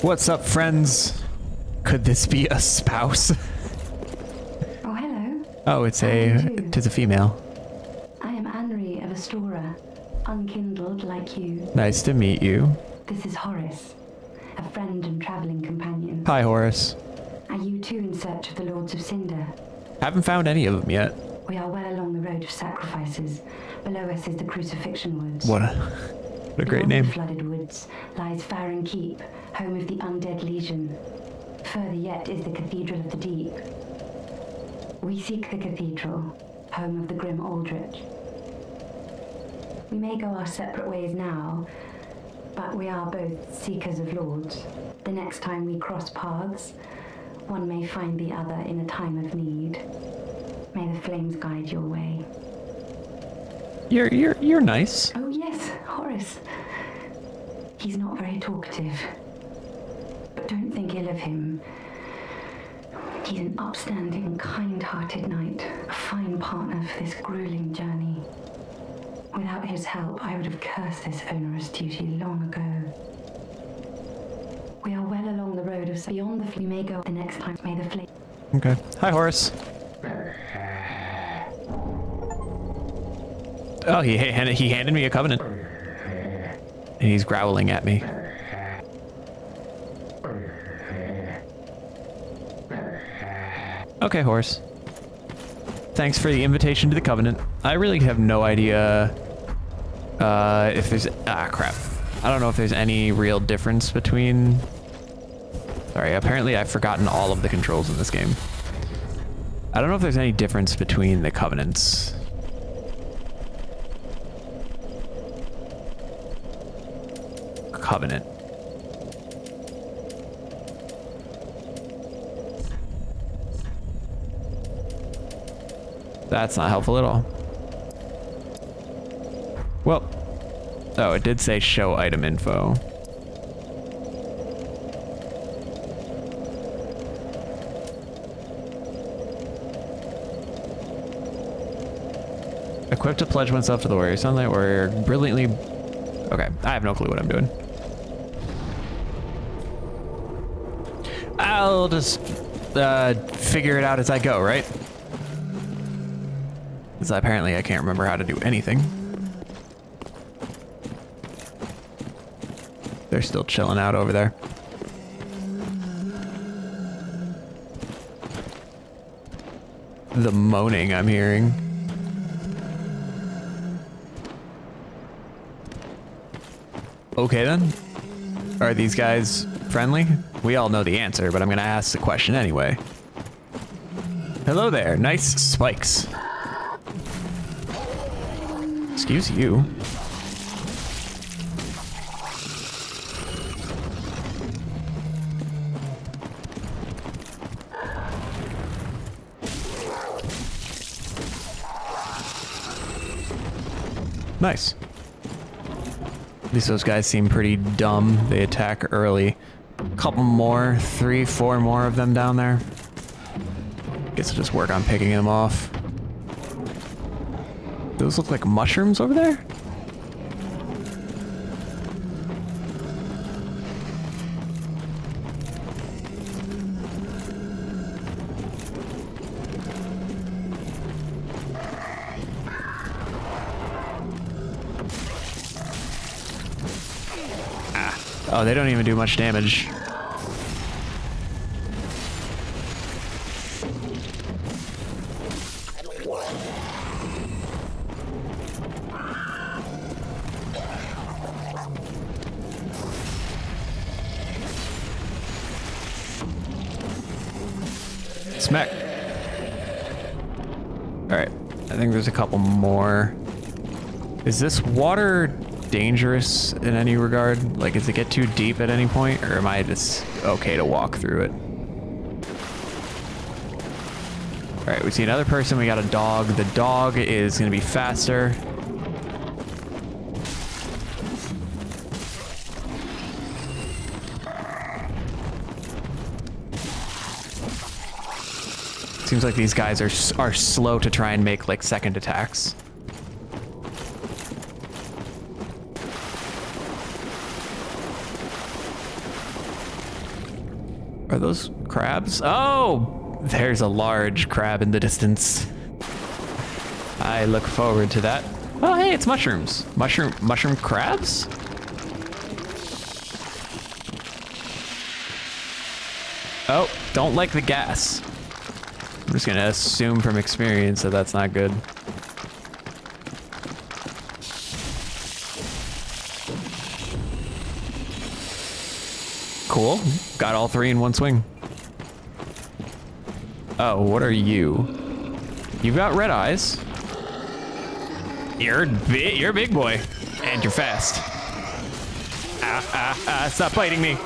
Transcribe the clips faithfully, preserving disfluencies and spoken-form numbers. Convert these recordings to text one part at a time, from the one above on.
What's up, friends? Could this be a spouse? Oh, hello. Oh, it's a... tis a female. I am Anri of Astora, unkindled like you. Nice to meet you. This is Horace, a friend and traveling companion. Hi, Horace. Are you too in search of the Lords of Cinder? Haven't found any of them yet. We are well along the Road of Sacrifices. Below us is the Crucifixion Woods. What a, what a great name. Beyond the flooded woods lies Farron Keep, home of the Undead Legion. Further yet is the Cathedral of the Deep. We seek the Cathedral, home of the grim Aldrich. We may go our separate ways now, but we are both seekers of lords. The next time we cross paths, one may find the other in a time of need. May the flames guide your way. You're, you're, you're nice. Oh yes, Horace. He's not very talkative, but don't think ill of him. He's an upstanding, kind-hearted knight, a fine partner for this grueling journey. Without his help, I would have cursed this onerous duty long ago. We are well along the road of beyond the flea may go the next time may the flea. Okay. Hi, Horace. Oh, he handed he handed me a covenant. And he's growling at me. Okay, Horace. Thanks for the invitation to the covenant. I really have no idea uh if there's ah crap. I don't know if there's any real difference between... Sorry, apparently I've forgotten all of the controls in this game. I don't know if there's any difference between the covenants. Covenant. That's not helpful at all. Well... Oh, it did say show item info. Equipped to pledge oneself to the warrior. Sunlight Warrior brilliantly... Okay, I have no clue what I'm doing. I'll just uh, figure it out as I go, right? Because apparently I can't remember how to do anything. They're still chilling out over there. The moaning I'm hearing. Okay then. Are these guys friendly? We all know the answer, but I'm gonna ask the question anyway. Hello there, nice spikes. Excuse you. Nice. At least those guys seem pretty dumb. They attack early. Couple more, three, four more of them down there. Guess I'll just work on picking them off. Those look like mushrooms over there? Oh, they don't even do much damage. Smack. Alright, I think there's a couple more. Is this water... dangerous in any regard? Like, does it get too deep at any point, or am I just okay to walk through it? All right, we see another person. We got a dog. The dog is going to be faster. Seems like these guys are are slow to try and make like second attacks. Are those crabs? Oh, there's a large crab in the distance. I look forward to that. Oh, hey, it's mushrooms. Mushroom, mushroom crabs? Oh, don't like the gas. I'm just gonna assume from experience that that's not good. Cool. Got all three in one swing. Oh, what are you? You've got red eyes. You're big, you're a big boy, and you're fast. Ah, ah, ah, stop biting me.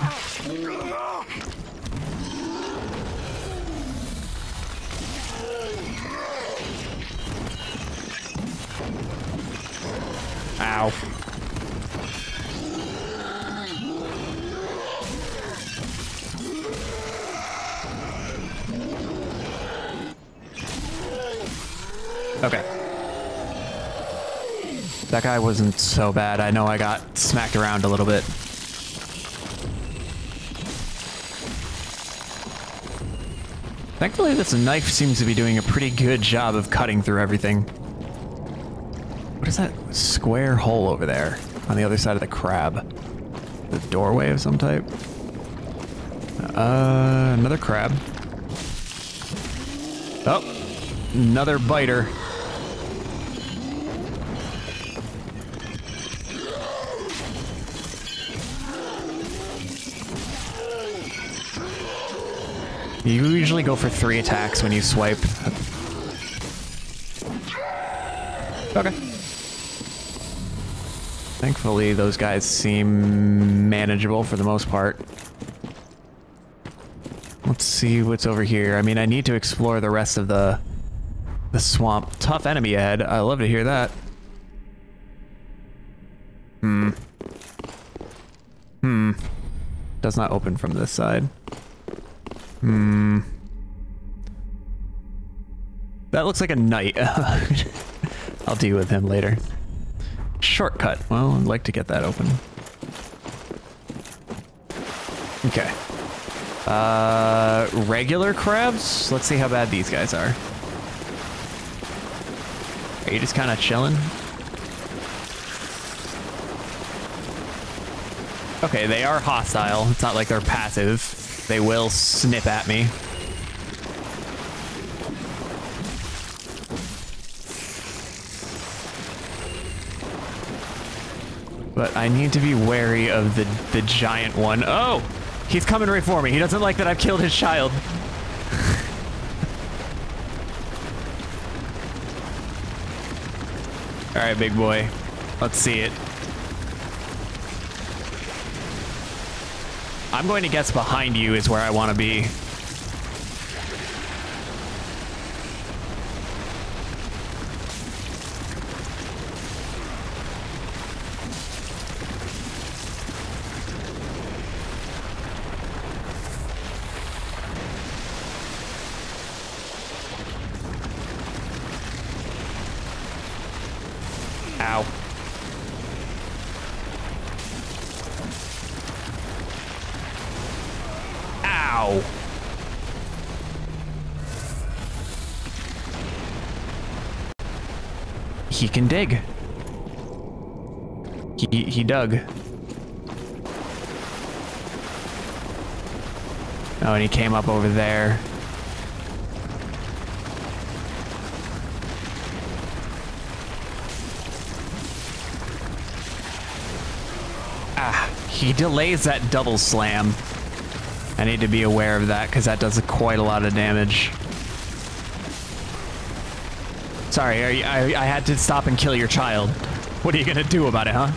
Ow. Okay. That guy wasn't so bad. I know I got smacked around a little bit. Thankfully, this knife seems to be doing a pretty good job of cutting through everything. What is that square hole over there on the other side of the crab? The doorway of some type? Uh, another crab. Oh, another biter. You usually go for three attacks when you swipe. Okay. Thankfully, those guys seem manageable for the most part. Let's see what's over here. I mean, I need to explore the rest of the, the swamp. Tough enemy ahead. I love to hear that. Hmm. Hmm. Does not open from this side. Hmm. That looks like a knight. I'll deal with him later. Shortcut. Well, I'd like to get that open. Okay. Uh, regular crabs? Let's see how bad these guys are. Are you just kind of chilling? Okay, they are hostile. It's not like they're passive. They will snip at me. But I need to be wary of the, the giant one. Oh! He's coming right for me. He doesn't like that I've killed his child. Alright, big boy. Let's see it. I'm going to guess behind you is where I want to be. He can dig. He, he dug. Oh, and he came up over there. Ah, he delays that double slam. I need to be aware of that because that does quite a lot of damage. Sorry, are you, I, I had to stop and kill your child. What are you gonna do about it, huh?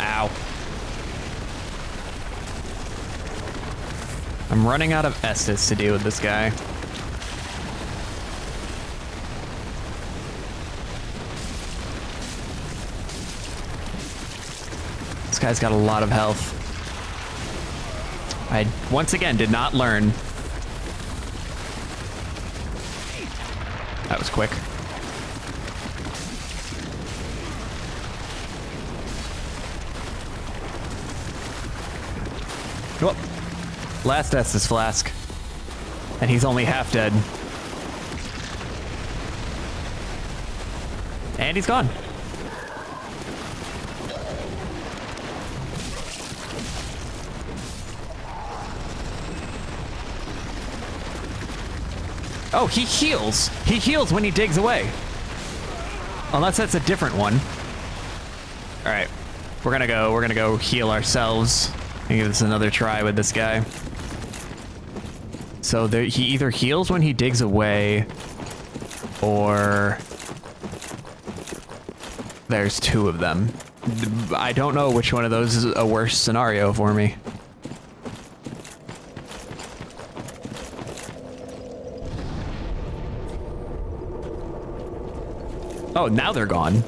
Ow. I'm running out of Estus to deal with this guy. This guy's got a lot of health. I, once again, did not learn. That was quick. Whoop. Last Estus flask. And he's only half dead. And he's gone. Oh, he heals. He heals when he digs away. Unless that's a different one. All right, we're gonna go. We're gonna go heal ourselves and give this another try with this guy. So there, he either heals when he digs away, or there's two of them. I don't know which one of those is a worse scenario for me. Oh, now they're gone.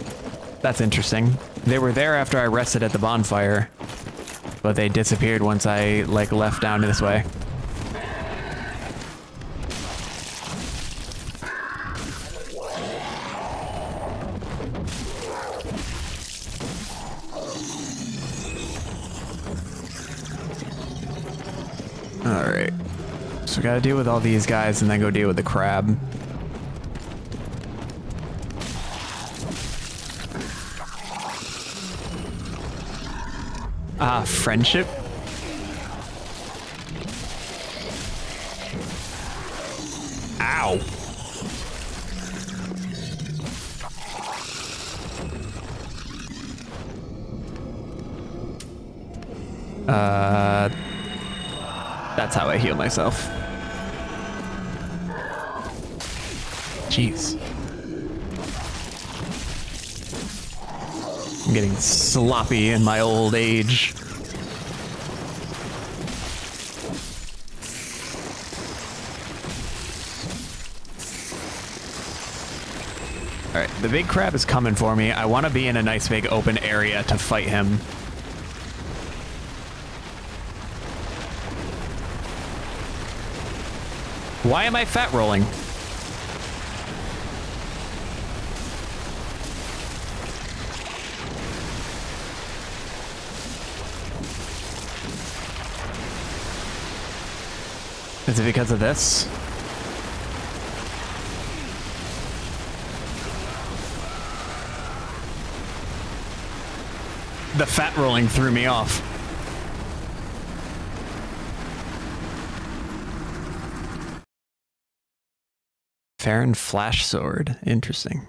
That's interesting. They were there after I rested at the bonfire, but they disappeared once I, like, left down this way. Alright. So we gotta deal with all these guys and then go deal with the crab. Ah, friendship? Ow! Uh... That's how I heal myself. Jeez. I'm getting sloppy in my old age. Alright, the big crab is coming for me. I want to be in a nice big open area to fight him. Why am I fat rolling? Is it because of this? The fat rolling threw me off. Farron flash sword. Interesting.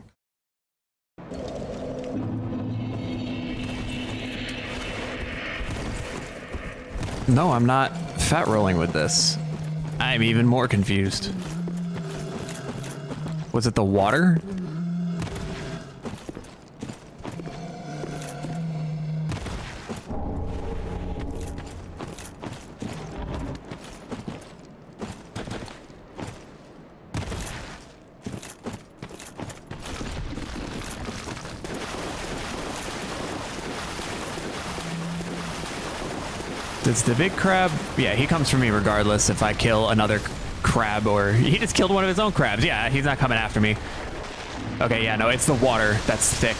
No, I'm not fat rolling with this. I'm even more confused. Was it the water? It's the big crab. Yeah, he comes for me regardless if I kill another crab or... He just killed one of his own crabs. Yeah, he's not coming after me. Okay, yeah, no, it's the water that's thick.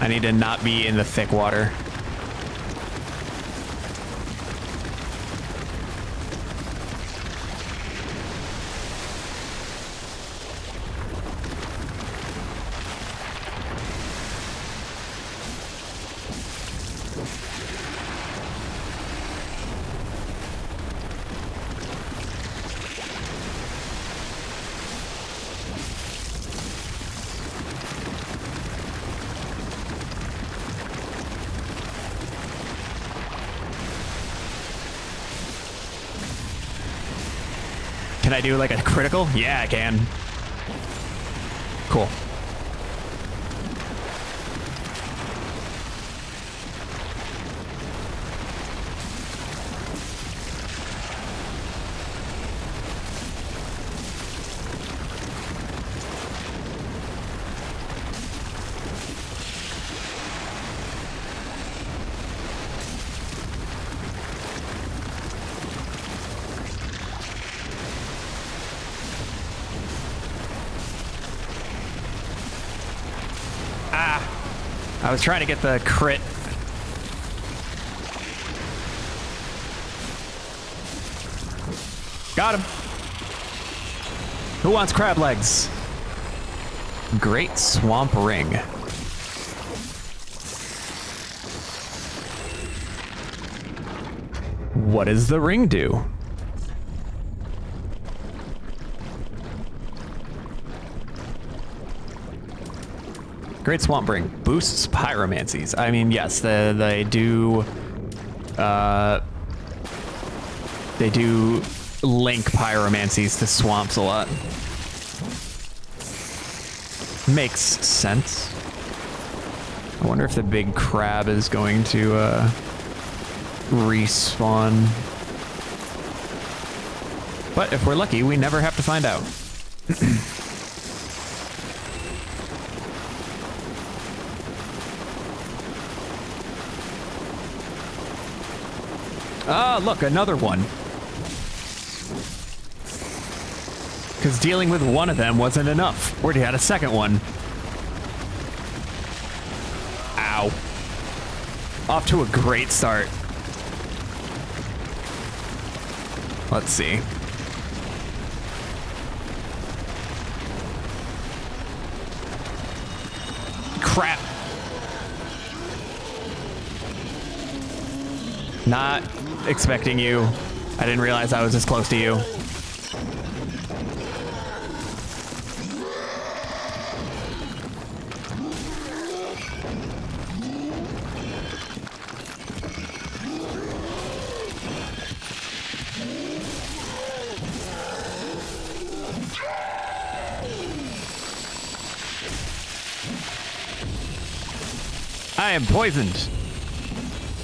I need to not be in the thick water. Can I do like a critical? Yeah, I can. Cool. I was trying to get the crit. Got him. Who wants crab legs? Great Swamp Ring. What does the ring do? Great Swamp Ring boosts pyromancies. I mean, yes, they, they do. Uh, they do link pyromancies to swamps a lot. Makes sense. I wonder if the big crab is going to uh, respawn. But if we're lucky, we never have to find out. Ah, look, another one. Because dealing with one of them wasn't enough. We already had a second one. Ow. Off to a great start. Let's see. Crap. Not expecting you. I didn't realize I was this close to you. I am poisoned.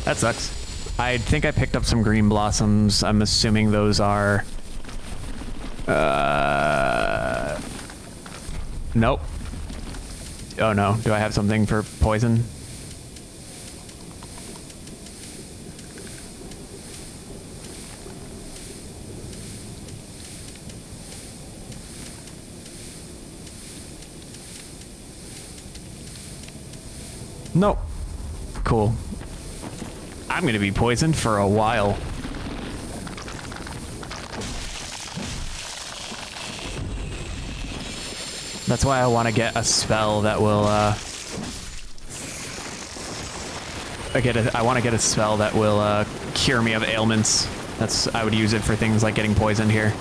That sucks. I think I picked up some green blossoms. I'm assuming those are... Uh... Nope. Oh no, do I have something for poison? Nope. Cool. I'm gonna be poisoned for a while. That's why I want to get a spell that will. Uh, I get. A, I want to get a spell that will uh, cure me of ailments. That's. I would use it for things like getting poisoned here.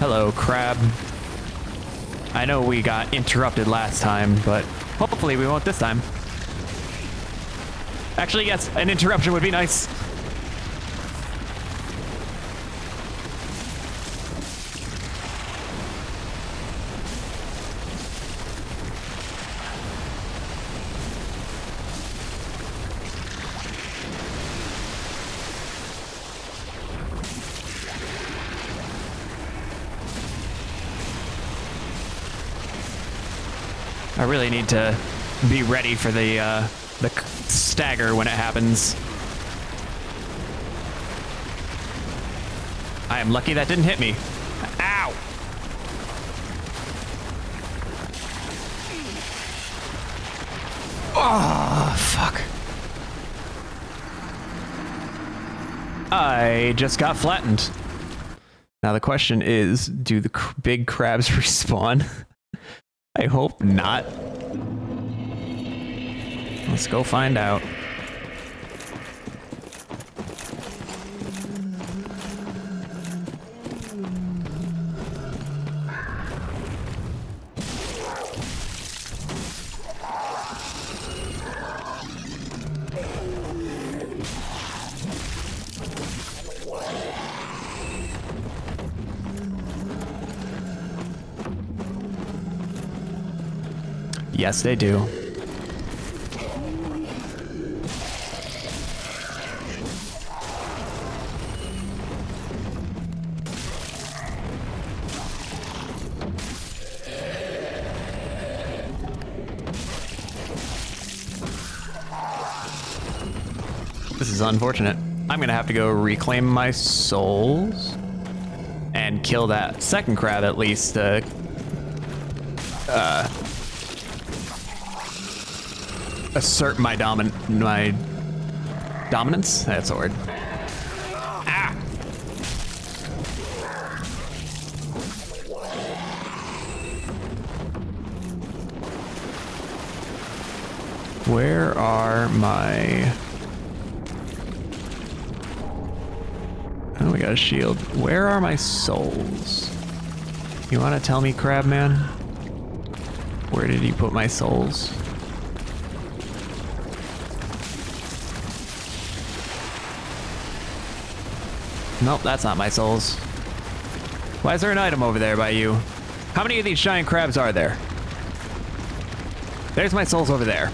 Hello, crab. I know we got interrupted last time, but hopefully we won't this time. Actually, yes, an interruption would be nice. I really need to be ready for the uh, the stagger when it happens. I am lucky that didn't hit me. Ow! Oh, fuck. I just got flattened. Now the question is, do the cr- big crabs respawn? I hope not. Let's go find out. Yes, they do. This is unfortunate. I'm gonna have to go reclaim my souls and kill that second crab at least. Uh... uh assert my domin my dominance. That's a word. Ah. Where are my? Oh, we got a shield. Where are my souls? You want to tell me, Crabman? Where did you put my souls? Nope, that's not my souls. Why is there an item over there by you? How many of these giant crabs are there? There's my souls over there.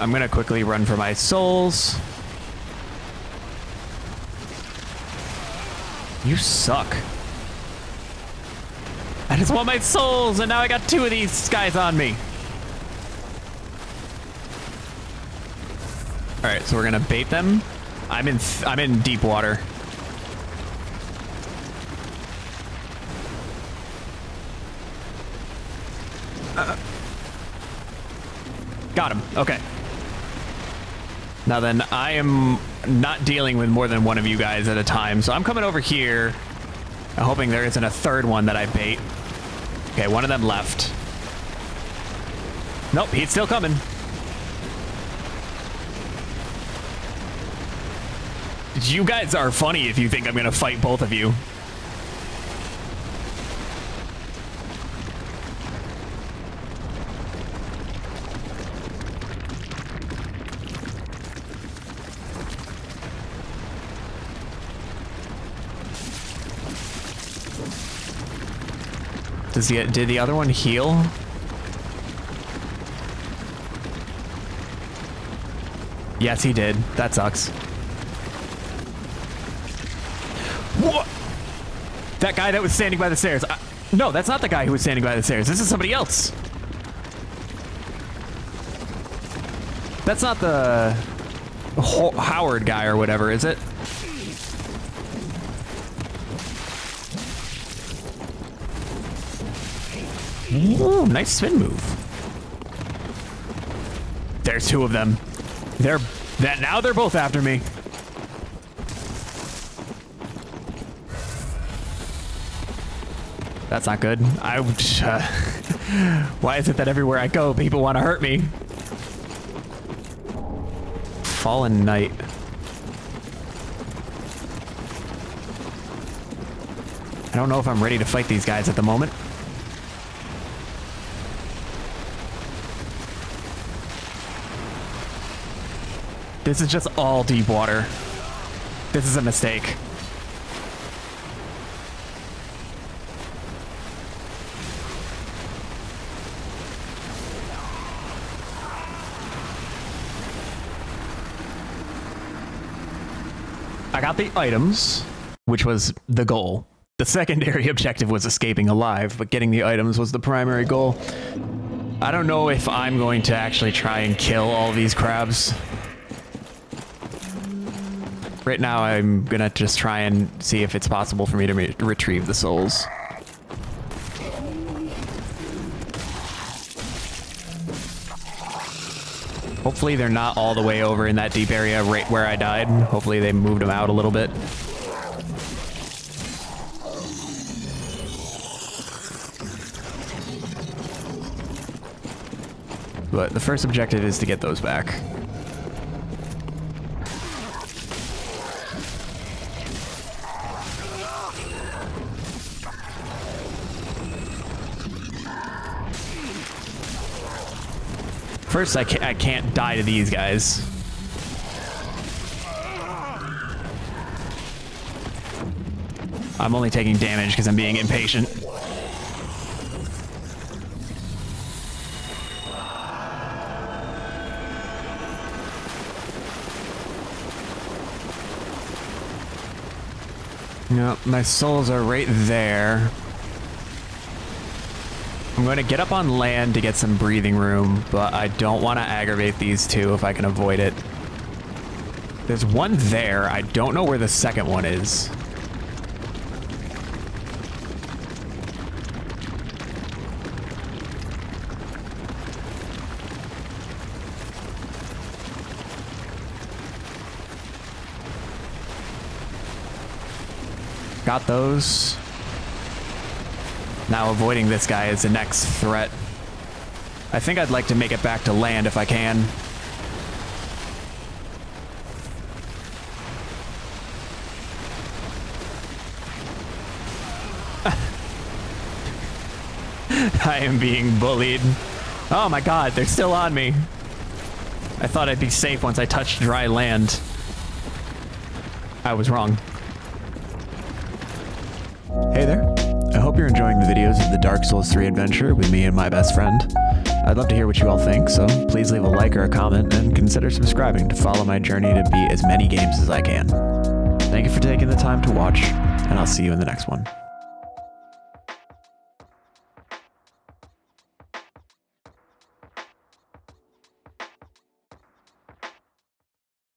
I'm gonna quickly run for my souls. You suck. I just want my souls, and now I got two of these guys on me. All right, so we're gonna bait them. I'm in. Th I'm in deep water. Uh, got him. Okay. Now then, I am not dealing with more than one of you guys at a time, so I'm coming over here, hoping there isn't a third one that I bait. Okay, one of them left. Nope, he's still coming. You guys are funny if you think I'm gonna fight both of you. Does the, did the other one heal? Yes, he did. That sucks. What? That guy that was standing by the stairs. I, no, that's not the guy who was standing by the stairs. This is somebody else. That's not the Ho- Howard guy or whatever, is it? Ooh, nice spin move. There's two of them. They're that now they're both after me. That's not good. I uh, why is it that everywhere I go, people want to hurt me? Fallen Knight. I don't know if I'm ready to fight these guys at the moment. This is just all deep water. This is a mistake. I got the items, which was the goal. The secondary objective was escaping alive, but getting the items was the primary goal. I don't know if I'm going to actually try and kill all these crabs. Right now, I'm gonna just try and see if it's possible for me to re retrieve the souls. Hopefully they're not all the way over in that deep area right where I died. Hopefully they moved them out a little bit. But the first objective is to get those back. First, I can't, I can't die to these guys. I'm only taking damage because I'm being impatient. No, my souls are right there. I'm going to get up on land to get some breathing room, but I don't want to aggravate these two if I can avoid it. There's one there. I don't know where the second one is. Got those. Now avoiding this guy is the next threat. I think I'd like to make it back to land if I can. I am being bullied. Oh my god, they're still on me. I thought I'd be safe once I touched dry land. I was wrong. Hey there. I hope you're enjoying the videos of the Dark Souls three adventure with me and my best friend. I'd love to hear what you all think, so please leave a like or a comment and consider subscribing to follow my journey to beat as many games as I can. Thank you for taking the time to watch, and I'll see you in the next one.